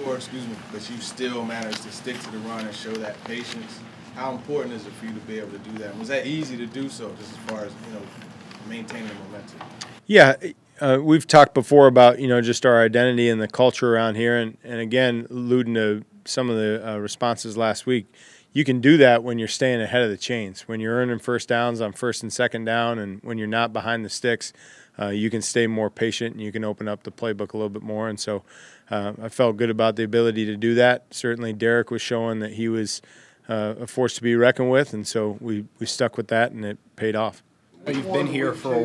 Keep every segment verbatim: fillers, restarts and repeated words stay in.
score, excuse me, but you still managed to stick to the run and show that patience. How important is it for you to be able to do that? Was that easy to do so, just as far as, you know, maintaining momentum? Yeah, uh, we've talked before about, you know, just our identity and the culture around here. And, and again, alluding to some of the uh, responses last week, you can do that when you're staying ahead of the chains, when you're earning first downs on first and second down, and when you're not behind the sticks. Uh, you can stay more patient and you can open up the playbook a little bit more. And so uh, I felt good about the ability to do that. Certainly Derrick was showing that he was uh, a force to be reckoned with, and so we, we stuck with that and it paid off. You've been here for a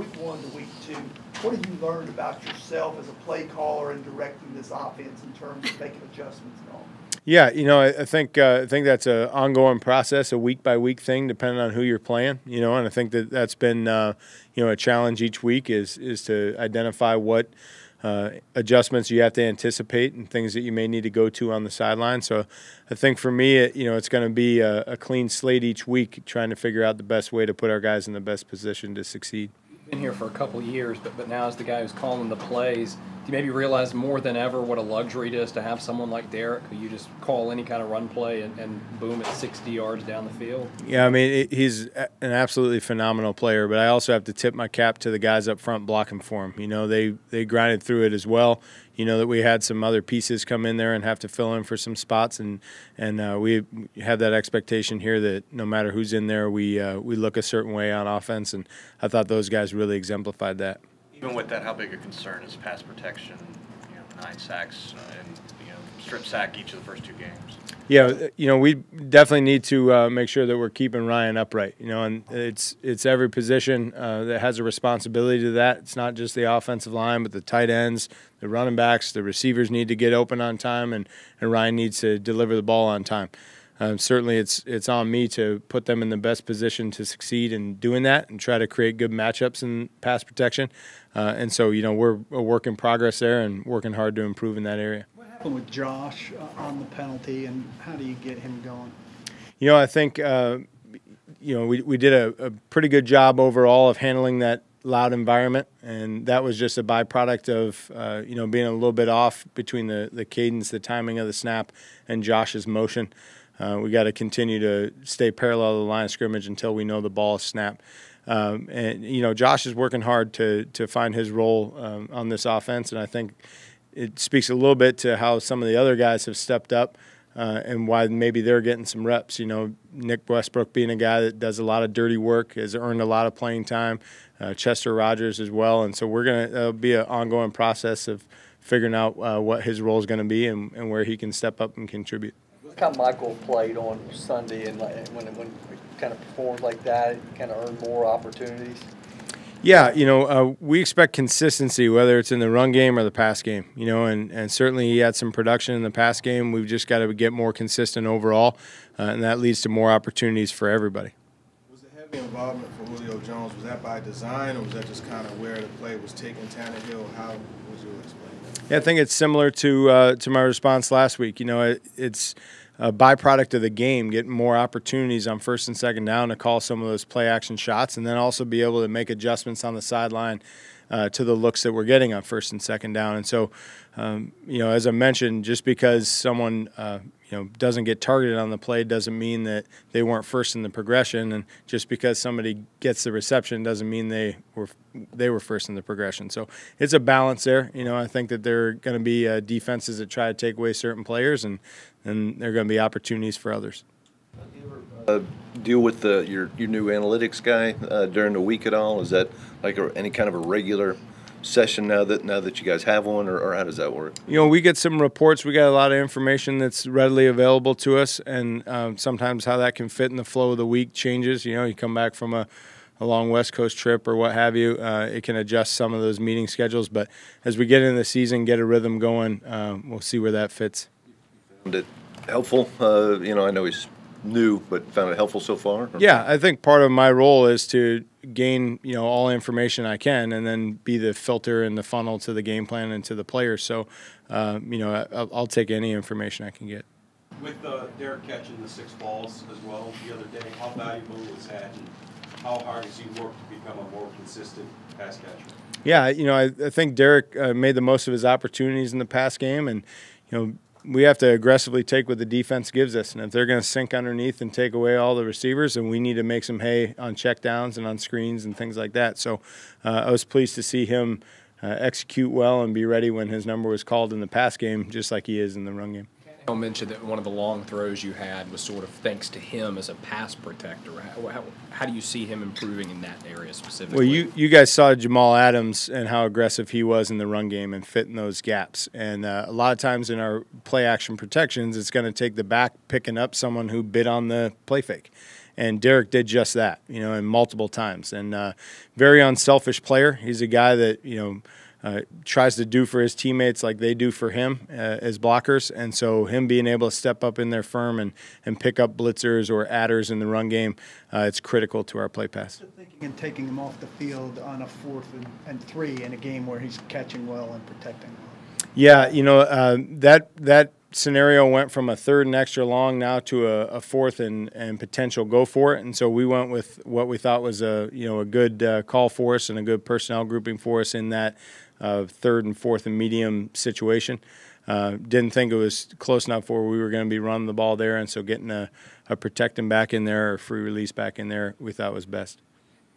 week one to week two. What have you learned about yourself as a play caller and directing this offense in terms of making adjustments and all? Yeah, you know, I, I think uh, I think that's an ongoing process, a week by week thing, depending on who you're playing. You know, and I think that that's been uh, you know, a challenge each week is is to identify what uh, adjustments you have to anticipate and things that you may need to go to on the sideline. So I think for me, it, you know, it's going to be a, a clean slate each week, trying to figure out the best way to put our guys in the best position to succeed. Been here for a couple of years, but, but now as the guy who's calling the plays, do you maybe realize more than ever what a luxury it is to have someone like Derrick, who you just call any kind of run play and, and boom, it's sixty yards down the field? Yeah, I mean, it, he's an absolutely phenomenal player, but I also have to tip my cap to the guys up front blocking for him. You know, they, they grinded through it as well. You know, that we had some other pieces come in there and have to fill in for some spots, and and uh, we have that expectation here that no matter who's in there, we uh, we look a certain way on offense, and I thought those guys really exemplified that. Even with that, how big a concern is pass protection? You know, nine sacks and, you know, strip sack each of the first two games. Yeah, you know, we definitely need to uh, make sure that we're keeping Ryan upright, you know, and it's it's every position uh, that has a responsibility to that. It's not just the offensive line, but the tight ends, the running backs, the receivers need to get open on time, and, and Ryan needs to deliver the ball on time. Um, certainly it's it's on me to put them in the best position to succeed in doing that and try to create good matchups in pass protection. Uh, and so, you know, we're a work in progress there and working hard to improve in that area. With Josh uh, on the penalty, and how do you get him going? You know, I think uh, you know we we did a, a pretty good job overall of handling that loud environment, and that was just a byproduct of uh, you know being a little bit off between the the cadence, the timing of the snap, and Josh's motion. Uh, we got to continue to stay parallel to the line of scrimmage until we know the ball is snapped. Um, and you know, Josh is working hard to to find his role um, on this offense, and I think it speaks a little bit to how some of the other guys have stepped up uh, and why maybe they're getting some reps. You know, Nick Westbrook being a guy that does a lot of dirty work, has earned a lot of playing time, uh, Chester Rogers as well. And so we're going to be an ongoing process of figuring out uh, what his role is going to be and, and where he can step up and contribute. Look how Michael played on Sunday, and when it, when it kind of performed like that, it kind of earned more opportunities. Yeah, you know, uh, we expect consistency, whether it's in the run game or the pass game, you know, and, and certainly he had some production in the pass game. We've just got to get more consistent overall, uh, and that leads to more opportunities for everybody. Was the heavy involvement for Julio Jones, was that by design, or was that just kind of where the play was taking Tannehill? How would you explain that? Yeah, I think it's similar to, uh, to my response last week. You know, it, it's a byproduct of the game, getting more opportunities on first and second down to call some of those play-action shots, and then also be able to make adjustments on the sideline uh, to the looks that we're getting on first and second down. And so, um, you know, as I mentioned, just because someone uh, you know doesn't get targeted on the play doesn't mean that they weren't first in the progression, and just because somebody gets the reception doesn't mean they were they were first in the progression. So it's a balance there. You know, I think that there are going to be uh, defenses that try to take away certain players, and and there are going to be opportunities for others. Uh, deal with the, your, your new analytics guy uh, during the week at all? Is that like a, any kind of a regular session now that now that you guys have one, or, or how does that work? You know, we get some reports. We got a lot of information that's readily available to us, and um, sometimes how that can fit in the flow of the week changes. You know, you come back from a a long West Coast trip or what have you, uh, it can adjust some of those meeting schedules. But as we get into the season, get a rhythm going, uh, we'll see where that fits. Found it helpful? Uh, you know, I know he's new, but found it helpful so far? Or? Yeah, I think part of my role is to gain, you know, all information I can, and then be the filter and the funnel to the game plan and to the players. So, uh, you know, I, I'll take any information I can get. With uh, Derrick catching the six balls as well the other day, how valuable was that? How hard has he worked to become a more consistent pass catcher? Yeah, you know, I, I think Derrick uh, made the most of his opportunities in the pass game, and you know, we have to aggressively take what the defense gives us. And if they're going to sink underneath and take away all the receivers, then we need to make some hay on check downs and on screens and things like that. So uh, I was pleased to see him uh, execute well and be ready when his number was called in the pass game, just like he is in the run game. Tannehill mentioned that one of the long throws you had was sort of thanks to him as a pass protector. How, how, how do you see him improving in that area specifically? Well, you, you guys saw Jamal Adams and how aggressive he was in the run game and fitting those gaps. And uh, a lot of times in our play-action protections, it's going to take the back picking up someone who bit on the play fake. And Derrick did just that, you know, and multiple times. And uh, very unselfish player. He's a guy that, you know, Uh, tries to do for his teammates like they do for him uh, as blockers, and so him being able to step up in there firm and, and pick up blitzers or adders in the run game, uh, it's critical to our play pass. And taking him off the field on a fourth and, and three in a game where he's catching well and protecting well. Yeah, you know, uh, that that scenario went from a third and extra long now to a, a fourth and, and potential go for it, and so we went with what we thought was a, you know, a good uh, call for us and a good personnel grouping for us in that Uh, third and fourth and medium situation. Uh, didn't think it was close enough where we were going to be running the ball there, and so getting a, a protecting back in there or free release back in there we thought was best.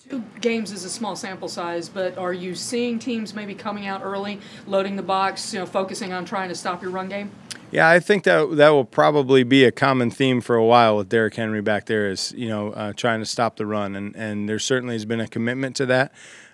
Two games is a small sample size, but are you seeing teams maybe coming out early, loading the box, you know, focusing on trying to stop your run game? Yeah, I think that that will probably be a common theme for a while with Derrick Henry back there is, you know, uh, trying to stop the run, and, and there certainly has been a commitment to that.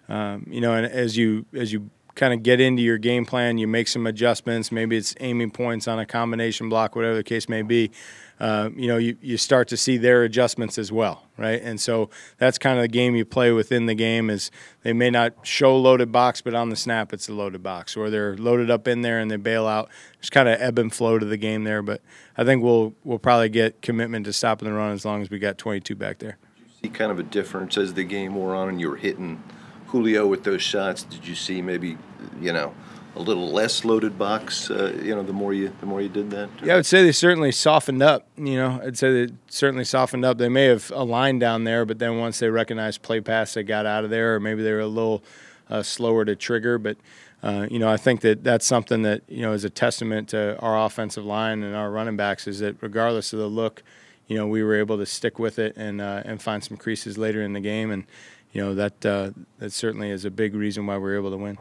Um, you know, and as you as you kind of get into your game plan, you make some adjustments, maybe it's aiming points on a combination block, whatever the case may be, uh, you know, you, you start to see their adjustments as well, right? And so that's kind of the game you play within the game is they may not show loaded box, but on the snap it's a loaded box, or they're loaded up in there and they bail out. There's kind of ebb and flow to the game there, but I think we'll, we'll probably get commitment to stopping the run as long as we got twenty-two back there. Did you see kind of a difference as the game wore on and you were hitting Julio with those shots? Did you see maybe, you know, a little less loaded box? Uh, you know, the more you the more you did that. Yeah, I would say they certainly softened up. You know, I'd say they certainly softened up. They may have aligned down there, but then once they recognized play pass, they got out of there, or maybe they were a little uh, slower to trigger. But uh, you know, I think that that's something that, you know, is a testament to our offensive line and our running backs, is that regardless of the look, you know, we were able to stick with it and uh, and find some creases later in the game. And you know, that uh, that certainly is a big reason why we're able to win.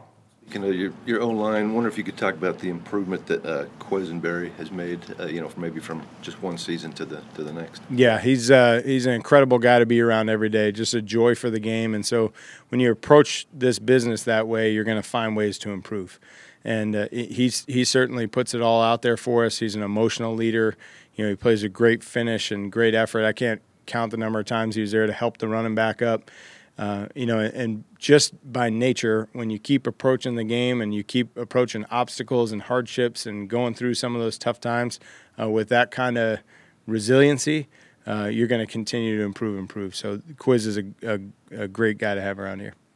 You know, your your own line. Wonder if you could talk about the improvement that uh, Quisenberry has made. Uh, you know, from maybe from just one season to the to the next. Yeah, he's uh, he's an incredible guy to be around every day. Just a joy for the game. And so when you approach this business that way, you're going to find ways to improve. And uh, he's he certainly puts it all out there for us. He's an emotional leader. You know, he plays a great finish and great effort. I can't count the number of times he was there to help the running back up. Uh, you know, and just by nature, when you keep approaching the game and you keep approaching obstacles and hardships and going through some of those tough times uh, with that kind of resiliency, uh, you're going to continue to improve, improve. So Quiz is a, a, a great guy to have around here.